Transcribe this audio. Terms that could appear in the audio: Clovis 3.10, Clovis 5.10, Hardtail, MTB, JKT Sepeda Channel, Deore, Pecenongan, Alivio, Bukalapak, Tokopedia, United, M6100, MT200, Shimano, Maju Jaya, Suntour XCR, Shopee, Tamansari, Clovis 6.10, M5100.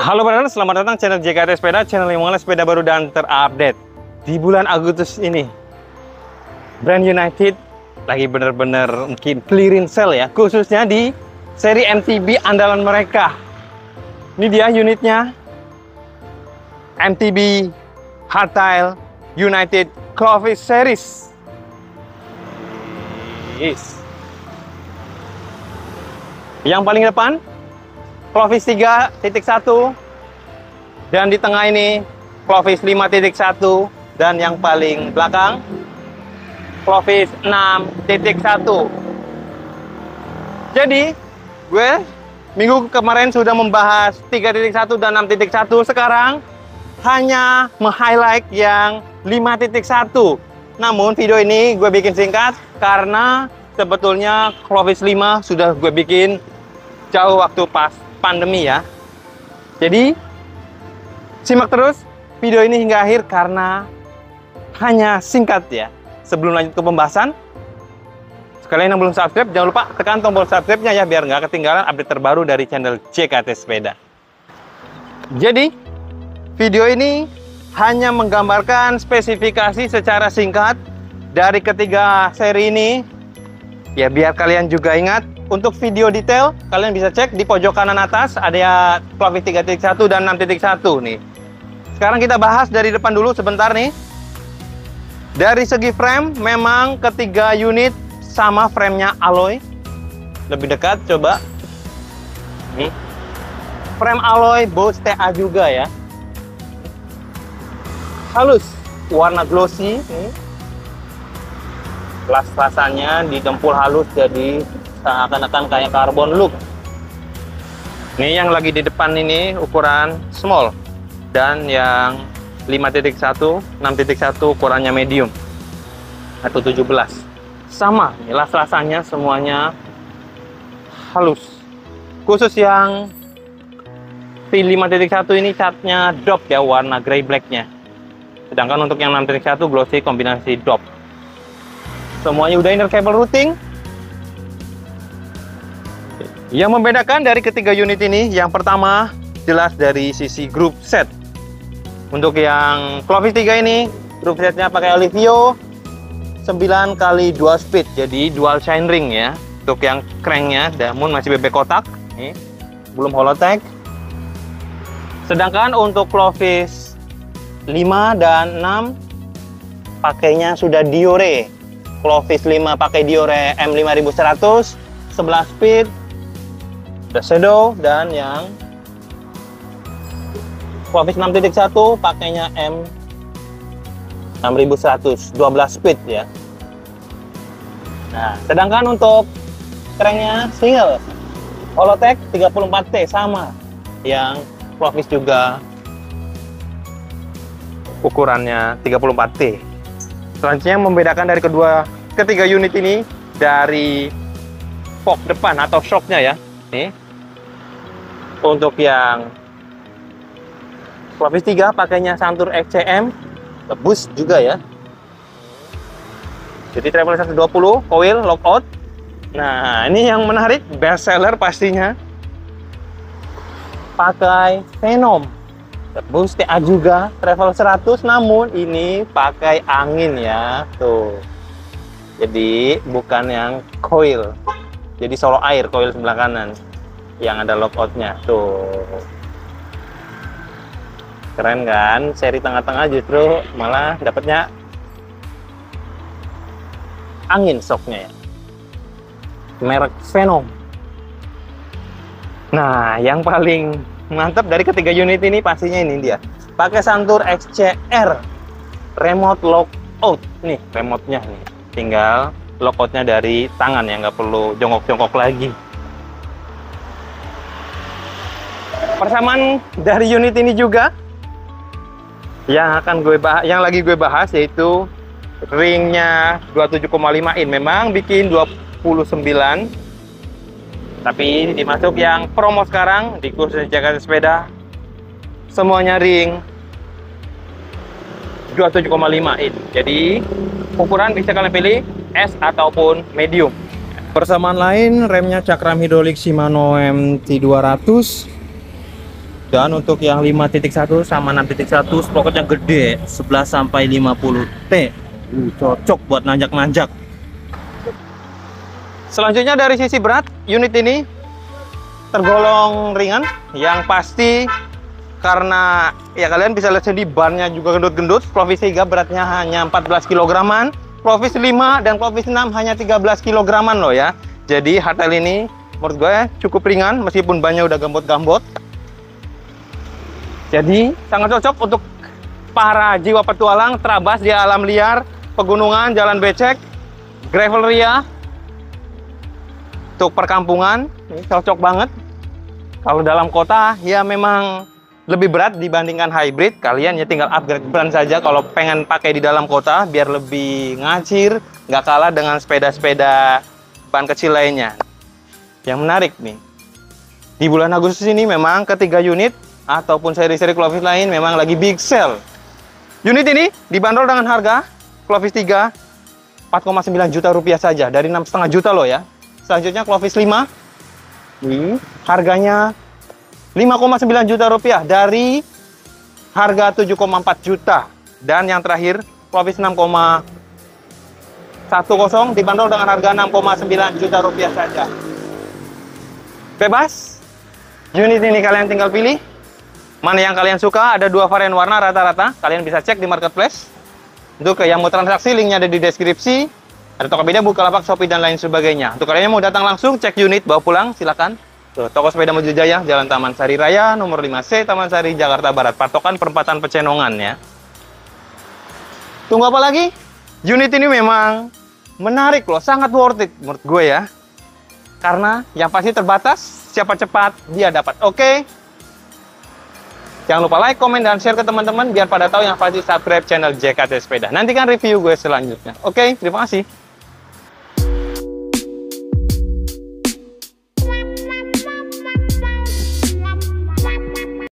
Halo benar, selamat datang channel JKT Sepeda Channel yang mengenai sepeda baru dan terupdate. Di bulan Agustus ini brand United lagi bener-bener mungkin clearing sale ya, khususnya di seri MTB andalan mereka. Ini dia unitnya MTB Hardtail United Clovis Series. Yes. Yang paling depan Clovis 3.1, dan di tengah ini Clovis 5.1, dan yang paling belakang Clovis 6.1. Jadi gue minggu kemarin sudah membahas 3.1 dan 6.1, sekarang hanya meng-highlight yang 5.1. Namun video ini gue bikin singkat karena sebetulnya Clovis 5 sudah gue bikin jauh waktu pas pandemi ya. Jadi simak terus video ini hingga akhir karena hanya singkat ya. Sebelum lanjut ke pembahasan, sekalian yang belum subscribe jangan lupa tekan tombol subscribe-nya ya, biar nggak ketinggalan update terbaru dari channel JKT Sepeda. Jadi video ini hanya menggambarkan spesifikasi secara singkat dari ketiga seri ini ya, biar kalian juga ingat. Untuk video detail, kalian bisa cek di pojok kanan atas, ada ya Clovis 3.1 dan 6.1 nih. Sekarang kita bahas dari depan dulu sebentar nih. Dari segi frame, memang ketiga unit sama framenya alloy. Lebih dekat, coba. Nih. Frame alloy Bose TA juga ya. Halus, warna glossy. Las-lasannya didempul halus jadi seakan-akan kayak karbon look. Ini yang lagi di depan ini ukuran small, dan yang 5.1, 6.1 ukurannya medium atau 17. Sama, las-lasannya semuanya halus. Khusus yang P5.1 ini catnya drop ya, warna grey blacknya. Sedangkan untuk yang 6.1 glossy kombinasi drop. Semuanya udah inner cable routing. Yang membedakan dari ketiga unit ini, yang pertama jelas dari sisi group set. Untuk yang Clovis 3 ini, group setnya pakai Alivio 9x dual speed, jadi dual chain ring ya. Untuk yang cranknya, namun masih bebek kotak, nih, belum holotech. Sedangkan untuk Clovis 5 dan 6 pakainya sudah Deore. Clovis 5 pakai Deore M5100, 11 speed. Ada shadow, dan yang Clovis 6.1 pakainya M6100 12 speed ya. Nah, sedangkan untuk cranknya single holotech 34T, sama yang Clovis juga ukurannya 34T. Selanjutnya yang membedakan dari ketiga unit ini dari fork depan atau shocknya ya. Nih. Untuk yang Clovis 3 pakainya Suntour XCR, tebus juga ya. Jadi travel 120 coil lockout. Nah, ini yang menarik, best seller pastinya. Pakai Venom, tebus TA juga, travel 100, namun ini pakai angin ya. Tuh. Jadi bukan yang coil. Jadi solo air, coil sebelah kanan yang ada lockoutnya tuh. Keren kan? Seri tengah-tengah justru malah dapatnya angin shocknya ya. Merek Venom. Nah, yang paling mantap dari ketiga unit ini pastinya ini dia. Pakai Suntour XCR remote lockout nih, remote-nya nih. Tinggal lockoutnya dari tangan ya, nggak perlu jongkok-jongkok lagi. Persamaan dari unit ini juga yang akan gue bahas, yang lagi gue bahas, yaitu ringnya 27,5 in, memang bikin 29, tapi dimasuk yang promo sekarang di kursus Jakarta Sepeda semuanya ring 27,5 in. Jadi ukuran bisa kalian pilih S ataupun medium. Persamaan lain, remnya cakram hidrolik Shimano MT200, Dan untuk yang 5.1 sama 6.1 sprocketnya gede, 11 sampai 50 T. Cocok buat nanjak-nanjak. Selanjutnya dari sisi berat, unit ini tergolong ringan, yang pasti karena ya kalian bisa lihat sendiri bannya juga gendut-gendut. Clovis 3 beratnya hanya 14 kilograman, Clovis 5 dan Clovis 6 hanya 13 kilograman loh ya. Jadi hardtail ini menurut gue cukup ringan meskipun bannya udah gambot-gambot. Jadi sangat cocok untuk para jiwa petualang terabas di alam liar, pegunungan, jalan becek, gravel ria, untuk perkampungan. Ini cocok banget. Kalau dalam kota ya memang lebih berat dibandingkan hybrid. Kalian ya tinggal upgrade brand saja kalau pengen pakai di dalam kota biar lebih ngacir, nggak kalah dengan sepeda-sepeda ban kecil lainnya. Yang menarik nih, di bulan Agustus ini memang ketiga unit ataupun seri-seri Clovis lain memang lagi big sale. Unit ini dibanderol dengan harga Clovis 3 4,9 juta rupiah saja dari 6,5 juta loh ya. Selanjutnya Clovis 5 harganya 5,9 juta rupiah dari harga 7,4 juta. Dan yang terakhir Clovis 6,10 dibanderol dengan harga 6,9 juta rupiah saja. Bebas. Unit ini kalian tinggal pilih mana yang kalian suka. Ada 2 varian warna rata-rata, kalian bisa cek di marketplace. Untuk yang mau transaksi, linknya ada di deskripsi. Ada Tokopedia, Bukalapak, Shopee, dan lain sebagainya. Untuk kalian yang mau datang langsung, cek unit, bawa pulang, silakan. Toko Sepeda Maju Jaya, Jalan Taman Sari Raya, nomor 5C, Taman Sari, Jakarta Barat. Patokan perempatan Pecenongan ya. Tunggu apa lagi? Unit ini memang menarik loh, sangat worth it menurut gue ya. Karena yang pasti terbatas, siapa cepat, dia dapat. Oke. Jangan lupa like, komen, dan share ke teman-teman biar pada tahu, yang pasti subscribe channel JKT Sepeda. Nantikan review gue selanjutnya. Oke, terima kasih.